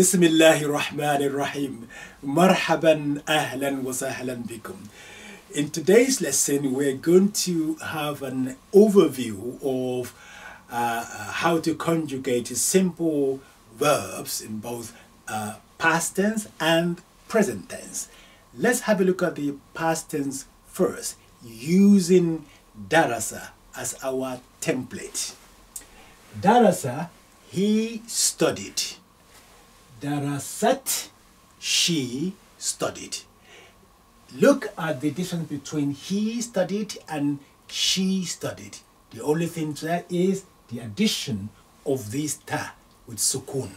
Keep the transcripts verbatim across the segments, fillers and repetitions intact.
بسم الله الرحمن الرحيم. مرحبا, ahlan wa sahlan bikum. In today's lesson, we're going to have an overview of uh, how to conjugate simple verbs in both uh, past tense and present tense. Let's have a look at the past tense first, using Darasa as our template. Darasa, he studied. Darasat, she studied. Look at the difference between he studied and she studied. The only thing there is the addition of this ta with sukun.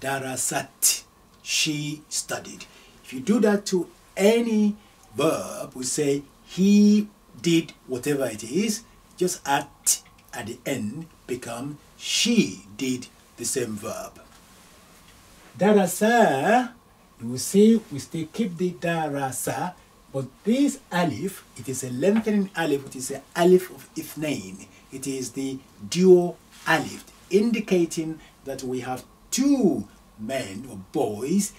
Darasat, she studied. If you do that to any verb, we say he did whatever it is, just add t at the end, become she did the same verb. Darasa, you will see we still keep the darasa, but this alif, it is a lengthening alif, it is an alif of ithnain. It is the dual alif, indicating that we have two men or boys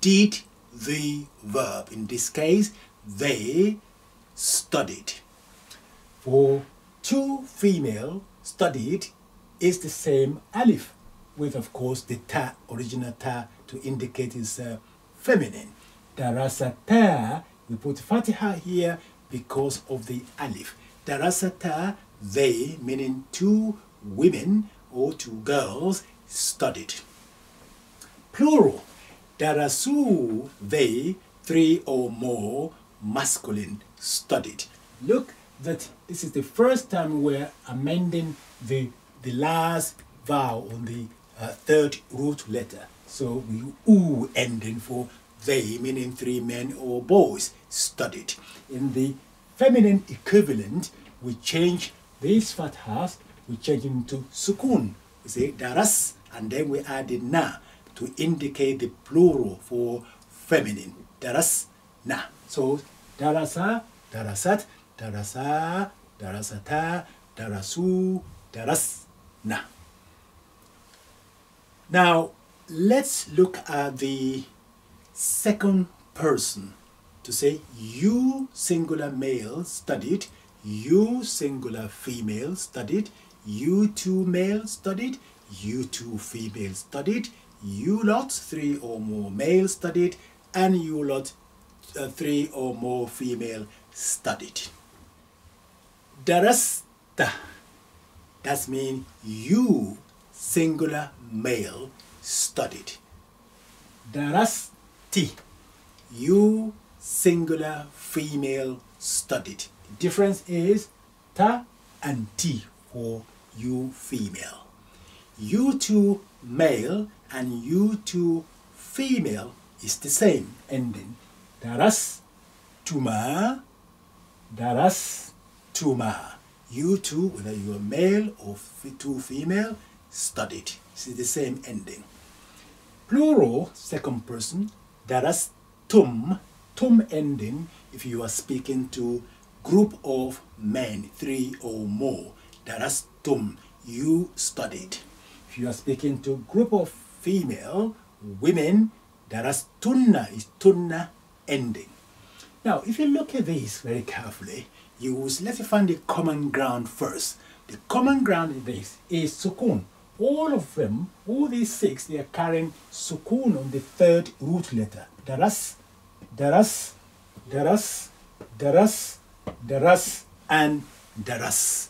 did the verb. In this case, they studied. For two female, studied is the same alif, with of course the ta, original ta, to indicate it's uh, feminine. Darasata, we put fatiha here because of the alif. Darasata, they, meaning two women or two girls, studied. Plural, darasu, they, three or more, masculine, studied. Look that this is the first time we're amending the, the last vowel on the Uh, third root letter, so we oo ending for they, meaning three men or boys, studied. In the feminine equivalent, we change these fathas, we change them to sukun. We say daras, and then we add the na to indicate the plural for feminine. Daras na. So darasa, darasat, darasa, darasata, darasu, daras na. Now, let's look at the second person to say you singular male studied, you singular female studied, you two male studied, you two female studied, you lot three or more male studied, and you lot uh, three or more female studied. Darasta, that means you singular male studied. Darasti, you singular female studied. The difference is ta and ti for you female. You two male and you two female is the same ending. Daras tuma, daras tuma. You two, whether you are male or two female, studied. This is the same ending. Plural, second person, daras tum, tum ending if you are speaking to group of men, three or more. Daras tum, you studied. If you are speaking to group of female, women, daras tunna is tunna ending. Now, if you look at this very carefully, you will let's find the common ground first. The common ground in this is sukun. All of them, all these six, they are carrying sukun on the third root letter. Daras, daras, daras, daras, daras, and daras.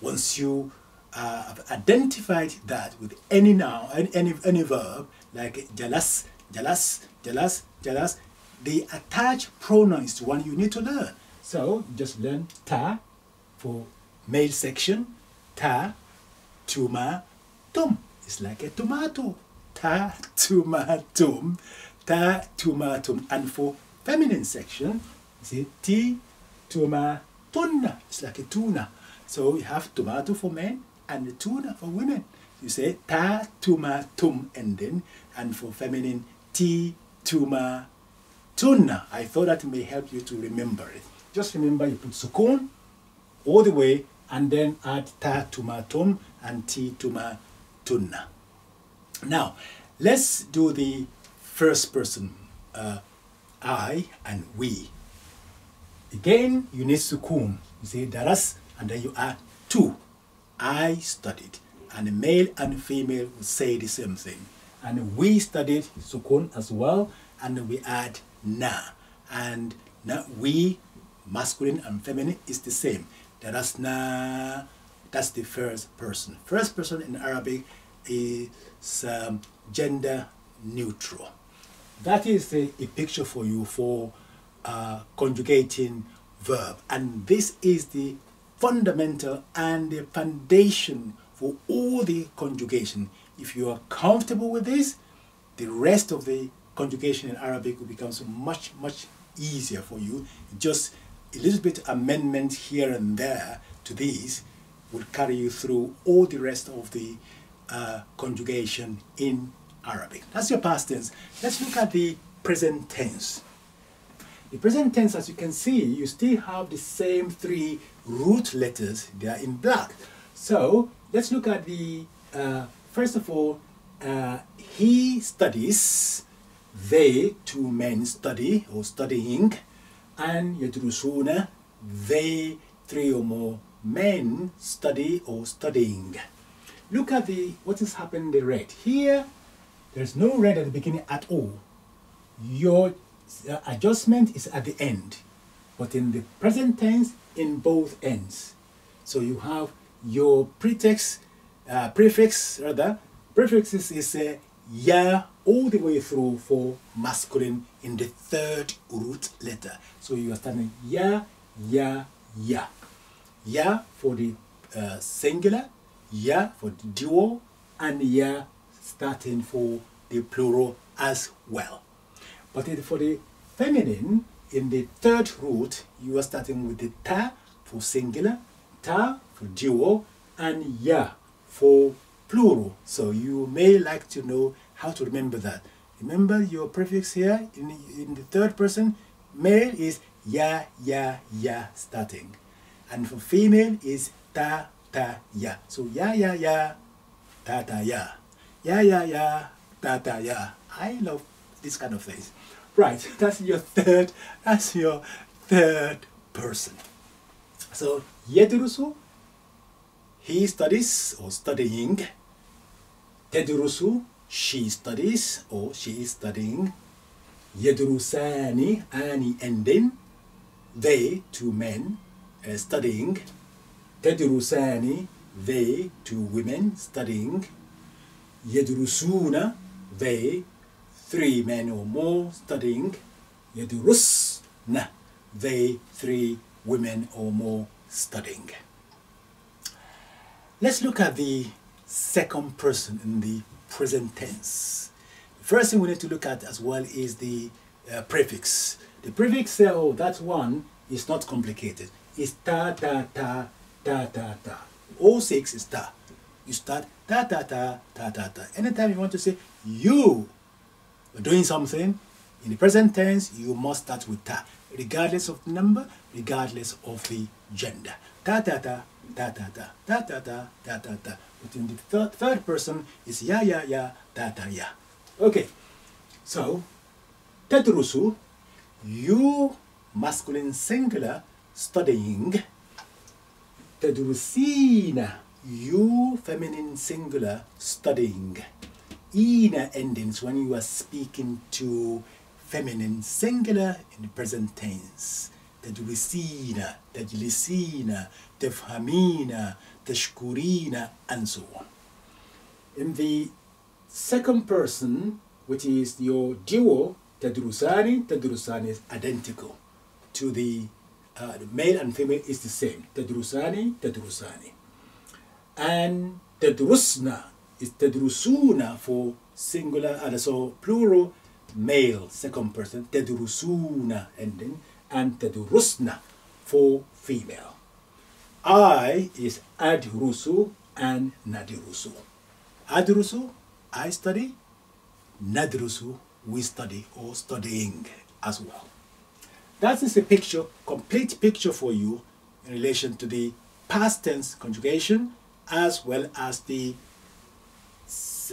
Once you uh, have identified that with any noun, any, any, any verb, like jalas, jalas, jalas, jalas, the attached pronoun is the one you need to learn. So just learn ta for male section, ta, tuma, tum. It's like a tomato. Ta, tuma, tum. Ta, tuma, tum. And for feminine section, you say ti, tuma, tuna. It's like a tuna. So you have tomato for men and tuna for women. You say ta, tuma, tum ending. And for feminine, ti, tuma, tuna. I thought that may help you to remember it. Just remember you put sukun all the way and then add ta, tuma, tum and ti, tuma, tunna. Now, Let's do the first person, uh, I and we. Again, you need sukoon. You say daras, and then you add two. I studied, and the male and female will say the same thing. And we studied sukoon as well, and we add na. And na, we, masculine and feminine, is the same. Darasna, that's the first person. First person in Arabic is um, gender neutral. That is a, a picture for you for uh, conjugating verb. And this is the fundamental and the foundation for all the conjugation. If you are comfortable with this, the rest of the conjugation in Arabic will become much, much easier for you. Just a little bit of amendment here and there to these will carry you through all the rest of the uh, conjugation in Arabic. That's your past tense. Let's look at the present tense. The present tense, as you can see, you still have the same three root letters. They are in black. So let's look at the, uh, first of all, uh, he studies, they, two men, study or studying, and yadrusuna, they, three or more men, study or studying. Look at the what is happening, the red. Here, there's no red at the beginning at all. Your uh, adjustment is at the end, but in the present tense, in both ends. So you have your pretext, uh, prefix rather, prefixes is a uh, ya all the way through for masculine in the third root letter. So you are starting ya, ya, ya. Ya for the uh, singular, ya for the duo, and ya starting for the plural as well. But for the feminine, in the third root, you are starting with the ta for singular, ta for duo, and ya for plural. So you may like to know how to remember that. Remember your prefix here in, in the third person. Male is ya, ya, ya starting. And for female is ta, ta, ya. So ya, ya, ya, ta, ta, ya. Ya, ya, ya, ta, ta, ya. I love this kind of things. Right, that's your third, that's your third person. So yadrusu, he studies or studying. Tedrusu, she studies or she is studying. Yadrusani, ani ending. They, two men, uh, studying. Tedrusani, they, two women, studying. Yadrusuna, they, three men or more, studying. Yadrusna, they, three women or more, studying. Let's look at the second person in the present tense. The first thing we need to look at as well is the uh, prefix. The prefix, oh, that one is not complicated. It's ta, ta, ta, ta, ta, ta. All six is ta. You start ta, ta, ta, ta, ta, ta. Anytime you want to say you are doing something, in the present tense, you must start with ta, regardless of the number, regardless of the gender. Ta, ta, ta, ta, ta, ta, ta, ta, ta, ta, ta, ta. But in the third, third person is ya, ya, ya, ta, ta, ya. Okay, so tedrusu, you masculine singular studying. Tedrusina, you feminine singular studying. Ina endings when you are speaking to feminine singular in the present tense. Tedrisina, tedlisina, tefhamina, teshkurina, and so on. In the second person, which is your duo, tedrusani, tedrusani is identical to the, uh, the male and female is the same. Tedrusani, tedrusani. And tedrusna is tedrusuna for singular, and so plural, male, second person, tedrusuna ending, and tedrusna for female. I is adrusu and nadrusu. Adrusu, I study. Nadrusu, we study or studying as well. That is a picture, complete picture for you in relation to the past tense conjugation as well as the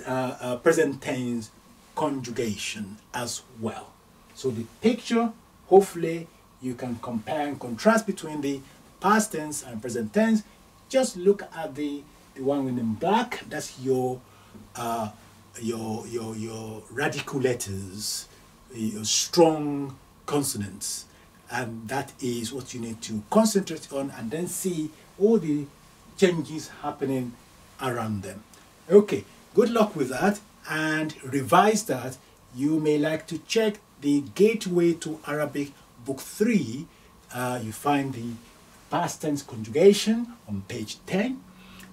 uh, uh, present tense conjugation as well. So the picture, hopefully you can compare and contrast between the past tense and present tense. Just look at the, the one in black, that's your, uh, your, your, your radical letters, your strong consonants. And that is what you need to concentrate on, and then see all the changes happening around them. Okay, good luck with that, and revise that. You may like to check the Gateway to Arabic Book three. Uh, you find the past tense conjugation on page ten,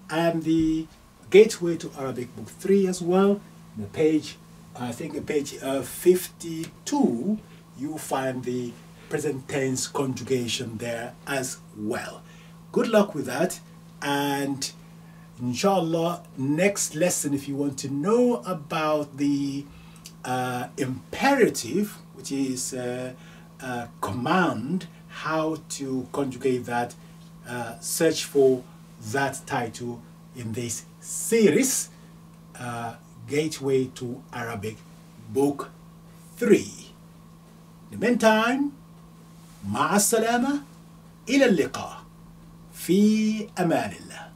and the Gateway to Arabic Book three as well, the page, I think page uh, fifty-two, you find the present tense conjugation there as well. Good luck with that, and inshallah, next lesson, if you want to know about the uh, imperative, which is uh, uh, command, how to conjugate that, uh, search for that title in this series, uh, Gateway to Arabic Book three. In the meantime, مع السلامة إلى اللقاء في أمان الله.